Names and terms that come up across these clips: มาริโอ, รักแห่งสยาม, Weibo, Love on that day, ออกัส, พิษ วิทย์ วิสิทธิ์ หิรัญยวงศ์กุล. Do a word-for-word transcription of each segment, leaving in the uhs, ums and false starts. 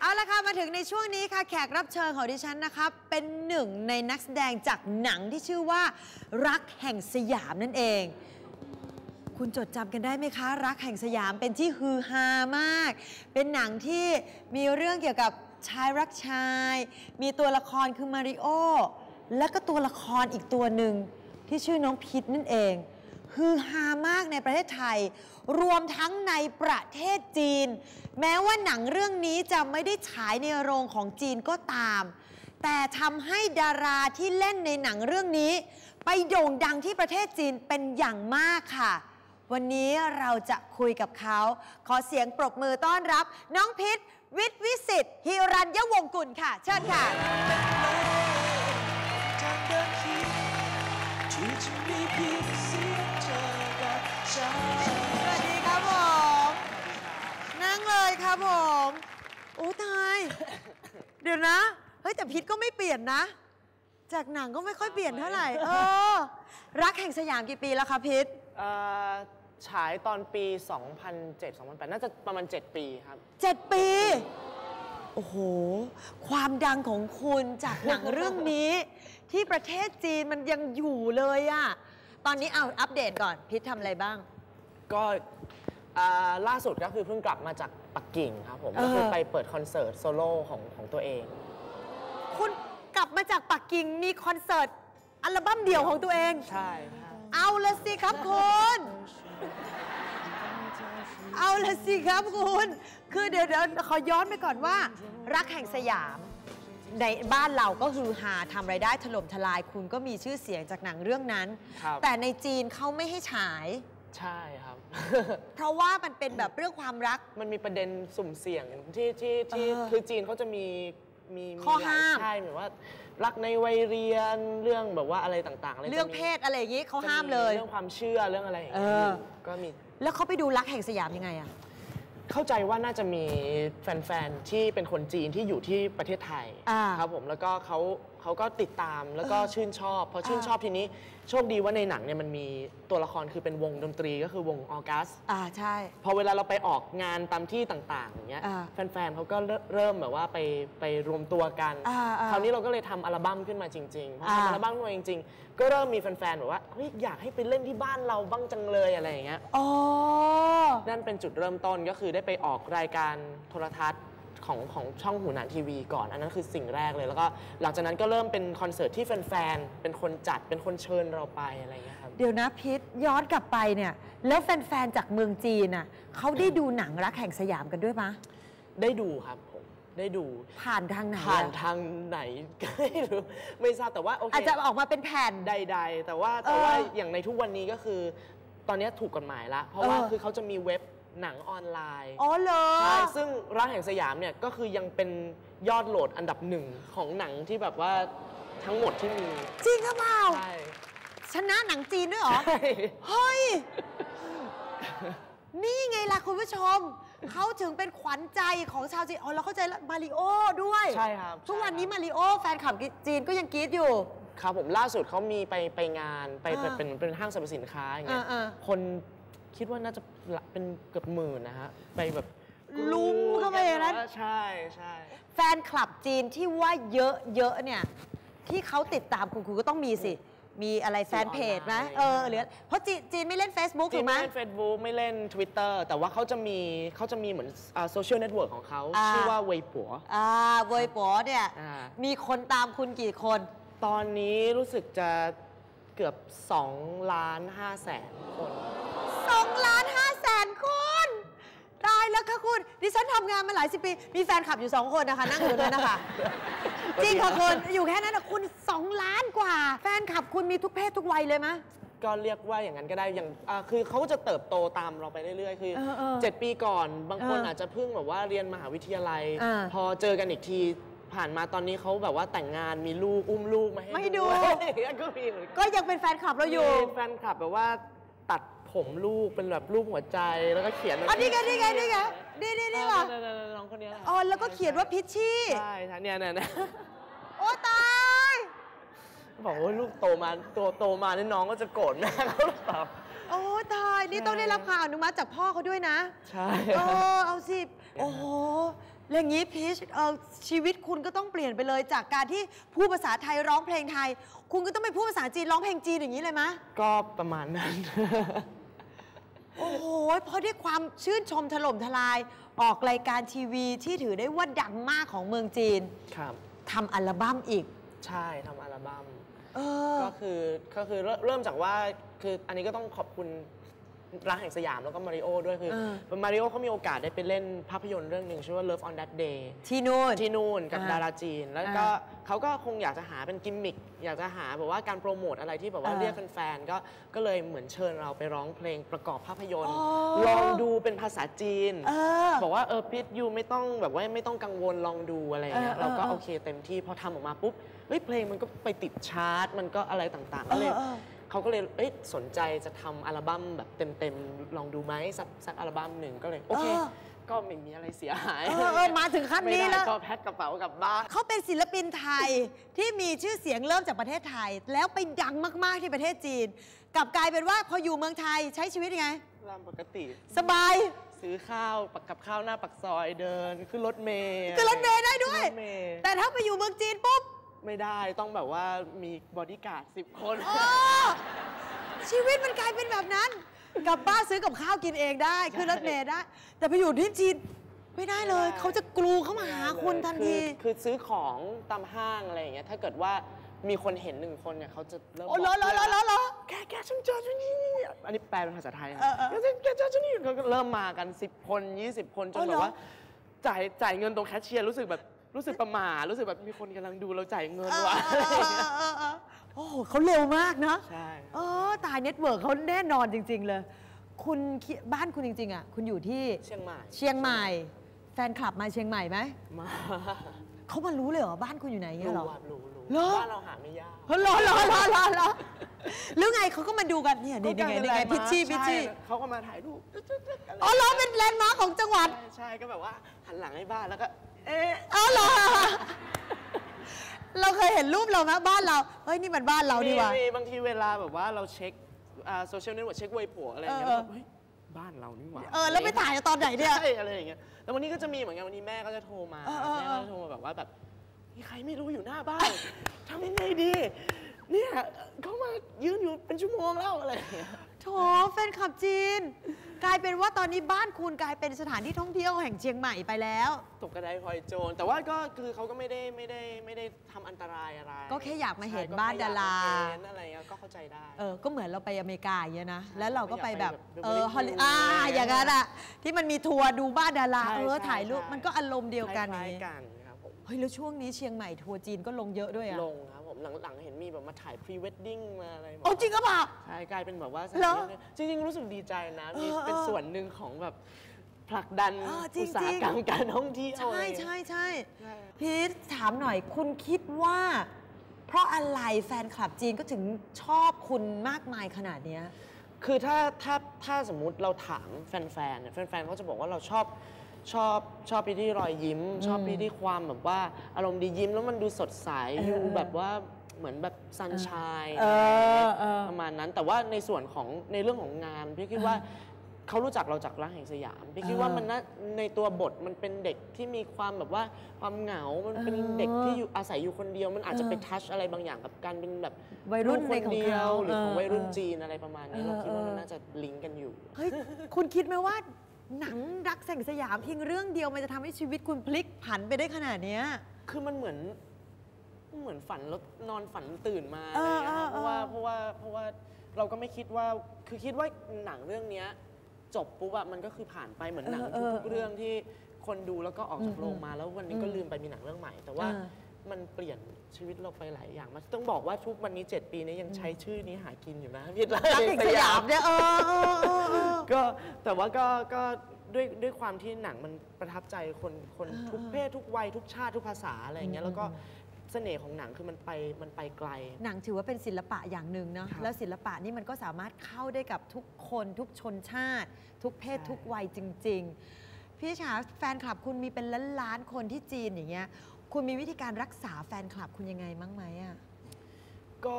เอาละค่ะมาถึงในช่วงนี้ค่ะแขกรับเชิญของดิฉันนะคะเป็นหนึ่งในนักแสดงจากหนังที่ชื่อว่ารักแห่งสยามนั่นเองคุณจดจำกันได้ไหมคะรักแห่งสยามเป็นที่ฮือฮามากเป็นหนังที่มีเรื่องเกี่ยวกับชายรักชายมีตัวละครคือมาริโอและก็ตัวละครอีกตัวหนึ่งที่ชื่อน้องพิษนั่นเองฮือฮามากในประเทศไทยรวมทั้งในประเทศจีนแม้ว่าหนังเรื่องนี้จะไม่ได้ฉายในโรงของจีนก็ตามแต่ทำให้ดาราที่เล่นในหนังเรื่องนี้ไปโด่งดังที่ประเทศจีนเป็นอย่างมากค่ะวันนี้เราจะคุยกับเขาขอเสียงปรบมือต้อนรับน้องพิษ วิทย์ วิสิทธิ์ หิรัญยวงศ์กุลค่ะเชิญค่ะสวัสดีครับผมนั่งเลยครับผมโอ้ตาย เดี๋ยวนะเฮ้ยแต่พิษก็ไม่เปลี่ยนนะจากหนังก็ไม่ค่อยเปลี่ยนเท่าไหร่เออรักแห่งสยามกี่ปีแล้วคะพิษฉายตอนปีสองพันเจ็ด สองพันแปดน่าจะประมาณเจ็ดปีครับเจ็ดปีโอ้โหความดังของคุณจากหนังเรื่องนี้ที่ประเทศจีนมันยังอยู่เลยอะตอนนี้เอาอัปเดตก่อนพิษทำอะไรบ้างก็ล่าสุดก็คือเพิ่งกลับมาจากปักกิ่งครับผมก็คือไปเปิดคอนเสิร์ตโซโล่ของของตัวเองคุณกลับมาจากปักกิ่งมีคอนเสิร์ตอัลบั้มเดี่ยวของตัวเองใช่เอาละสิครับคุณเอาละสิครับคุณคือเดี๋ยวเดี๋ยวขอย้อนไปก่อนว่ารักแห่งสยามในบ้านเราก็ฮือฮาทำรายได้ถล่มทลายคุณก็มีชื่อเสียงจากหนังเรื่องนั้นแต่ในจีนเขาไม่ให้ฉายใช่ครับเพราะว่ามันเป็นแบบเรื่องความรักมันมีประเด็นสุ่มเสี่ยงที่ที่ที่คือจีนเขาจะมีมีข้อห้ามใช่เหมือนว่ารักในวัยเรียนเรื่องแบบว่าอะไรต่างๆอะไรเรื่องเพศอะไรอย่างนี้เขาห้ามเลยเรื่องความเชื่อเรื่องอะไรอย่างนี้ก็มีแล้วเขาไปดูรักแห่งสยามยังไงอะเข้าใจว่าน่าจะมีแฟนๆที่เป็นคนจีนที่อยู่ที่ประเทศไทยครับผมแล้วก็เขาเขาก็ติดตามแล้วก็ชื่นชอบพอชื่นชอบทีนี้โชคดีว่าในหนังเนี่ยมันมีตัวละครคือเป็นวงดนตรีก็คือวงออกัสอ่าใช่พอเวลาเราไปออกงานตามที่ต่างๆอย่างเงี้ยแฟนๆเขาก็เริ่มแบบว่าไปไปรวมตัวกันคราวนี้เราก็เลยทำอัลบั้มขึ้นมาจริงๆพอทำอัลบั้มขึ้นมาจริงๆก็เริ่มมีแฟนๆแบบว่าเฮ้ยอยากให้ไปเล่นที่บ้านเราบ้างจังเลยอะไรอย่างเงี้ยอ๋อนั่นเป็นจุดเริ่มต้นก็คือได้ไปออกรายการโทรทัศน์ของของช่องหูหนานทีวีก่อนอันนั้นคือสิ่งแรกเลยแล้วก็หลังจากนั้นก็เริ่มเป็นคอนเสิร์ตที่แฟนๆเป็นคนจัดเป็นคนเชิญเราไปอะไรอย่างเงี้ยครับเดี๋ยวนะพิษย้อนกลับไปเนี่ยแล้วแฟนๆจากเมืองจีนน่ะเขาได้ดูหนังรักแห่งสยามกันด้วยปะได้ดูครับผมได้ดูผ่านทางไหนผ่านทางไหนไม่รู้ไม่ทราบแต่ว่าโอเคอาจจะออกมาเป็นแผ่นใดๆแต่ว่าแต่ว่าอย่างในทุกวันนี้ก็คือตอนนี้ถูกกฎหมายละเพราะว่าคือเขาจะมีเว็บหนังออนไลน์อ๋อเหรอใช่ซึ่งรักแห่งสยามเนี่ยก็คือยังเป็นยอดโหลดอันดับหนึ่งของหนังที่แบบว่าทั้งหมดที่มีจริงหรือเปล่าใช่ชนะหนังจีนด้วยเหรอเฮ้ยนี่ไงล่ะคุณผู้ชมเขาถึงเป็นขวัญใจของชาวจีนอ๋อเราเข้าใจแล้วมาริโอด้วยใช่ครับทุกวันนี้มาริโอแฟนคลับจีนก็ยังกรี๊ดอยู่ครับผมล่าสุดเขามีไปไปงานไปเป็นเป็นห้างสรรพสินค้าอย่างเงี้ยคนคิดว่าน่าจะเป็นเกือบหมื่นนะฮะไปแบบลุมเข้าไปนะใช่ใช่แฟนคลับจีนที่ว่าเยอะเยอะเนี่ยที่เขาติดตามคุณคุณก็ต้องมีสิมีอะไรแฟนเพจไหมเออหรือเพราะจีนไม่เล่น Facebook ถูกไหมไม่เล่น Facebook ไม่เล่น Twitter แต่ว่าเขาจะมีเขาจะมีเหมือนโซเชียลเน็ตเวิร์กของเขาชื่อว่า Weibo อ่า Weibo เนี่ยมีคนตามคุณกี่คนตอนนี้รู้สึกจะเกือบสองล้านห้าแสนคนสองล้านห้าแสนคนตายแล้วค่ะคุณดิฉันทำงานมาหลายสิบปีมีแฟนคลับอยู่สองคนนะคะนั่งอยู่ด้วยนะคะจริงค่ะคุณอยู่แค่นั้นนะคุณสองล้านกว่าแฟนคลับคุณมีทุกเพศทุกวัยเลยไหมก็เรียกว่าอย่างนั้นก็ได้อย่างคือเขาจะเติบโตตามเราไปเรื่อยๆคือเจ็ดปีก่อนบางคนอาจจะเพิ่งแบบว่าเรียนมหาวิทยาลัยพอเจอกันอีกทีผ่านมาตอนนี้เขาแบบว่าแต่งงานมีลูกอุ้มลูกมาให้ดูก็มีก็ยังเป็นแฟนคลับเราอยู่แฟนคลับแบบว่าตัดผมลูกเป็นแบบรูปหัวใจแล้วก็เขียนอันนี้ไงนี่ไงนี่ไงนี่นี่นี่ว่ะน้องคนนี้อ๋อแล้วก็เขียนว่าพิชชี่ใช่ท่านเนี่ยเนี่ยโอ้ตายบอกว่าลูกโตมาโตโตมาเนี่ยน้องก็จะโกรธแม่เขาหรือเปล่าโอ้ตายนี่ต้องได้รับความอนุมัติจากพ่อเขาด้วยนะใช่เออเอาสิโอ้โห แล้วอย่างนี้พีชเอ่อชีวิตคุณก็ต้องเปลี่ยนไปเลยจากการที่พูดภาษาไทยร้องเพลงไทยคุณก็ต้องไปพูดภาษาจีนร้องเพลงจีนอย่างนี้เลยมะก็ประมาณนั้น โอ้โหเพราะได้ความชื่นชมถล่มทลายออกรายการทีวีที่ถือได้ว่าดังมากของเมืองจีนครับทำอัลบั้มอีกใช่ทำอัลบั้มก็คือก็คือเริ่มจากว่าคืออันนี้ก็ต้องขอบคุณร้านแห่งสยามแล้วก็มาริโอด้วยคือมาริโอเขามีโอกาสได้ไปเล่นภาพยนตร์เรื่องหนึ่งชื่อว่า Love on that day ที่นู่นที่นู่นกับดาราจีนแล้วก็เขาก็คงอยากจะหาเป็นกิมมิคอยากจะหาแบบว่าการโปรโมทอะไรที่แบบว่าเรียกแฟนๆก็ก็เลยเหมือนเชิญเราไปร้องเพลงประกอบภาพยนตร์ลองดูเป็นภาษาจีนบอกว่าเออพีทยูไม่ต้องแบบว่าไม่ต้องกังวลลองดูอะไรเงี้ยเราก็โอเคเต็มที่พอทำออกมาปุ๊บเฮ้ยเพลงมันก็ไปติดชาร์ตมันก็อะไรต่างๆก็เลยเขาก็เลยเอ้ยสนใจจะทำอัลบั้มแบบเต็มๆลองดูไหมสักสักอัลบั้มหนึ่งก็เลยโอเคก็ไม่มีอะไรเสียหายมาถึงขั้นนี้แล้วก็แพ็คกระเป๋ากลับบ้านเขาเป็นศิลปินไทยที่มีชื่อเสียงเริ่มจากประเทศไทยแล้วไปดังมากๆที่ประเทศจีนกลับกลายเป็นว่าพออยู่เมืองไทยใช้ชีวิตยังไงตามปกติสบายซื้อข้าวปักกับข้าวหน้าปักซอยเดินขึ้นรถเมล์ขึ้นรถเมล์ได้ด้วยแต่ถ้าไปอยู่เมืองจีนปุ๊บไม่ได้ต้องแบบว่ามีบอดี้การ์ดสิบคนชีวิตมันกลายเป็นแบบนั้นกลับบ้านซื้อกับข้าวกินเองได้ขึ้นรถเมล์ได้แต่ไปอยู่ที่จีนไม่ได้เลยเขาจะกลูเข้ามาหาคุณทันทีคือซื้อของตามห้างอะไรอย่างเงี้ยถ้าเกิดว่ามีคนเห็นหนึ่งคนเนี่ยเขาจะเริ่มโอ้ล้อล้อล้อล้อแกแกฉันเจอฉันนี่อันนี้แปลเป็นภาษาไทยนะแกเจอฉันนี่ก็เริ่มมากันสิบคนยี่สิบคนจนแบบว่าจ่ายจ่ายเงินตรงแคชเชียร์รู้สึกแบบรู้สึกประหม่ารู้สึกแบบมีคนกำลังดูเราจ่ายเงินว่ะโอ้โหเขาเร็วมากนะใช่เออตายเน็ตเวิร์กเขาแน่นอนจริงๆเลยคุณบ้านคุณจริงๆอ่ะคุณอยู่ที่เชียงใหม่เชียงใหม่แฟนคลับมาเชียงใหม่ไหมมาเขามารู้เลยเหรอบ้านคุณอยู่ไหนเงี้ยหรอรู้รู้บ้านเราหาไม่ยากรอรอรอรอรอหรือไงเขาก็มาดูกันเนี่ยนี่ไงนี่ไงพิชชี่พิชชี่เขาก็มาถ่ายรูปอ๋อเราเป็นแลนด์มาร์คของจังหวัดใช่ก็แบบว่าหันหลังให้บ้านแล้วก็เออเอาเหรอเราเคยเห็นรูปเราไหมบ้านเราเฮ้ยนี่มันบ้านเราดีว่ะบางทีเวลาแบบว่าเราเช็คโซเชียลเน็ตเวิร์กเช็คเว็บผัวอะไรอย่างเงี้ยเฮ้ยบ้านเรานี่หว่าเออแล้วไปถ่ายตอนไหนเนี่ยใช่อะไรอย่างเงี้ยแล้ววันนี้ก็จะมีเหมือนกันวันนี้แม่ก็จะโทรมาแม่ก็โทรมาแบบว่าแบบมีใครไม่รู้อยู่หน้าบ้านทำยังไงดีเนี่ยเขามายืนอยู่เป็นชั่วโมงแล้วอะไรโถแฟนคลับจีนกลายเป็นว่าตอนนี้บ้านคุณกลายเป็นสถานที่ท่องเที่ยวแห่งเชียงใหม่ไปแล้วตกกระไดพลอยโจรแต่ว่าก็คือเขาก็ไม่ได้ไม่ได้ไม่ได้ทำอันตรายอะไรก็แค่อยากมาเห็นบ้านดาราอะไรเงี้ยก็เข้าใจได้เออก็เหมือนเราไปอเมริกาอย่างเงี้ยนะแล้วเราก็ไปแบบเออฮอลลีอ่าอย่างนั้นอะที่มันมีทัวร์ดูบ้านดาราเออถ่ายรูปมันก็อารมณ์เดียวกันนี่เฮ้ยแล้วช่วงนี้เชียงใหม่ทัวร์จีนก็ลงเยอะด้วยอะลงครับผมหลังๆเห็นมีแบบมาถ่ายพรีเวดดิ้งมาอะไรโอ้จริงก็ป่ะใช่กลายเป็นแบบว่าจริงๆรู้สึกดีใจนะมีเป็นส่วนหนึ่งของแบบผลักดันอุตสาหกรรมการท่องเที่ยวใช่ใช่ใช่พีทถามหน่อยคุณคิดว่าเพราะอะไรแฟนคลับจีนก็ถึงชอบคุณมากมายขนาดนี้คือถ้าถ้าถ้าสมมุติเราถามแฟนๆแฟนๆเขาจะบอกว่าเราชอบชอบชอบพี่ที่รอยยิ้มชอบพี่ที่ความแบบว่าอารมณ์ดียิ้มแล้วมันดูสดใสดูแบบว่าเหมือนแบบซันชายประมาณนั้นแต่ว่าในส่วนของในเรื่องของงานพี่คิดว่าเขารู้จักเราจากร้านแห่งสยามพี่คิดว่ามันในตัวบทมันเป็นเด็กที่มีความแบบว่าความเหงามันเป็นเด็กที่อยู่อาศัยอยู่คนเดียวมันอาจจะไปทัชอะไรบางอย่างกับการเป็นแบบวัยรุ่นคนเดียวหรือของวัยรุ่นจีนอะไรประมาณนี้เราคิดว่ามันน่าจะลิงก์กันอยู่เฮ้ยคุณคิดไหมว่าหนังรักแห่งสยามเพียงเรื่องเดียวมันจะทำให้ชีวิตคุณพลิกผันไปได้ขนาดนี้คือมันเหมือนเหมือนฝันแล้วนอนฝันตื่นมาเพราะว่าเพราะว่าเพราะว่าเราก็ไม่คิดว่าคือคิดว่าหนังเรื่องนี้จบปุ๊บอะมันก็คือผ่านไปเหมือนหนังทุกเรื่องที่คนดูแล้วก็ออกจากโรงมาแล้ววันนี้ก็ลืมไปมีหนังเรื่องใหม่แต่ว่ามันเปลี่ยนชีวิตเราไปหลายอย่างมันต้องบอกว่าทุกวันนี้เจ็ดปีนี้ยังใช้ชื่อนี้หากินอยู่นะพี่รักแห่งสยามเนี่ยเออก็แต่ว่าก็ก็ด้วยด้วยความที่หนังมันประทับใจคนคนทุกเพศทุกวัยทุกชาติทุกภาษาอะไรอย่างเงี้ยแล้วก็เสน่ห์ของหนังคือมันไปมันไปไกลหนังถือว่าเป็นศิลปะอย่างหนึ่งเนาะแล้วศิลปะนี่มันก็สามารถเข้าได้กับทุกคนทุกชนชาติทุกเพศทุกวัยจริงๆพี่ชาแฟนคลับคุณมีเป็นล้านล้านคนที่จีนอย่างเงี้ยคุณมีวิธีการรักษาแฟนคลับคุณยังไงมั้งไหมอ่ะก็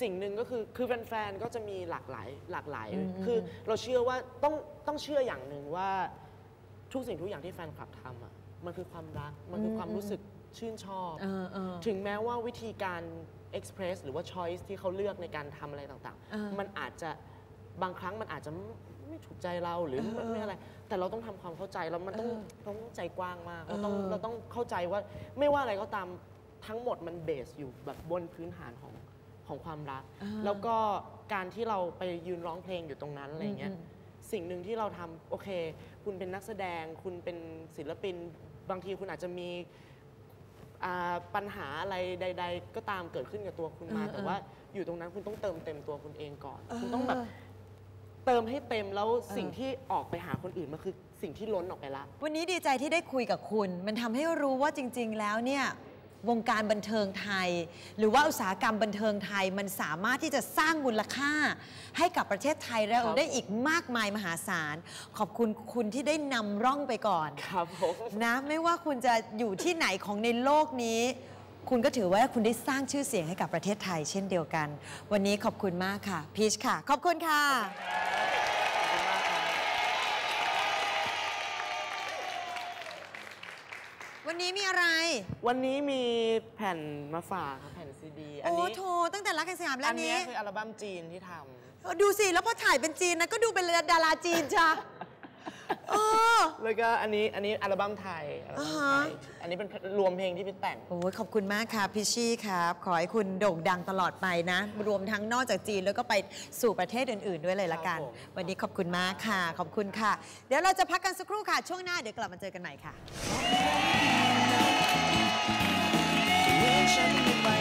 สิ่งหนึ่งก็คือคือแฟนๆก็จะมีหลากหลายหลากหลายคือเราเชื่อว่าต้องต้องเชื่ออย่างหนึ่งว่าทุกสิ่งทุกอย่างที่แฟนคลับทำอ่ะ มันคือความรักมันคือความรู้สึกชื่นชอบถึงแม้ว่าวิธีการเอ็กซ์เพรสหรือว่า choice ที่เขาเลือกในการทำอะไรต่างๆมันอาจจะบางครั้งมันอาจจะไม่ถูกใจเราหรือไม่อะไรแต่เราต้องทำความเข้าใจแล้วมันต้องต้องใจกว้างมากเราต้องเราต้องเข้าใจว่าไม่ว่าอะไรก็ตามทั้งหมดมันเบสอยู่แบบบนพื้นฐานของของความรักแล้วก็การที่เราไปยืนร้องเพลงอยู่ตรงนั้นอะไรเงี้ยสิ่งหนึ่งที่เราทำโอเคคุณเป็นนักแสดงคุณเป็นศิลปินบางทีคุณอาจจะมีปัญหาอะไรใดๆก็ตามเกิดขึ้นกับตัวคุณมาแต่ว่าอยู่ตรงนั้นคุณต้องเติมเต็มตัวคุณเองก่อนคุณต้องแบบเติมให้เต็มแล้วสิ่งที่ออกไปหาคนอื่นมันคือสิ่งที่ล้นออกไปละวันนี้ดีใจที่ได้คุยกับคุณมันทำให้รู้ว่าจริงๆแล้วเนี่ยวงการบันเทิงไทยหรือว่าอุตสาหกรรมบันเทิงไทยมันสามารถที่จะสร้างมูลค่าให้กับประเทศไทยเราได้อีกมากมายมหาศาลขอบคุณคุณที่ได้นำร่องไปก่อนครับผมนะไม่ว่าคุณจะอยู่ที่ไหนของในโลกนี้คุณก็ถือว่าคุณได้สร้างชื่อเสียงให้กับประเทศไทยเช่นเดียวกันวันนี้ขอบคุณมากค่ะพีชค่ะขอบคุณค่ะวันนี้มีอะไรวันนี้มีแผ่นมาฝากค่ะแผ่นซีดีอันนี้โอ้โธ่ตั้งแต่รักกันสยามแล้วนี้อันนี้คืออัลบั้มจีนที่ทำดูสิแล้วพอถ่ายเป็นจีนนะก็ดูเป็นดาราจีนจ้ะเออแล้วก็อันนี้อันนี้อัลบั้มไทยอันนี้เป็นรวมเพลงที่พี่แต่งโอ้ยขอบคุณมากค่ะพิชชี่ครับขอให้คุณโด่งดังตลอดไปนะรวมทั้งนอกจากจีนแล้วก็ไปสู่ประเทศอื่นๆด้วยเลยละกันวันนี้ขอบคุณมากค่ะขอบคุณค่ะเดี๋ยวเราจะพักกันสักครู่ค่ะช่วงหน้าเดี๋ยวกลับมาเจอกันใหม่ค่ะ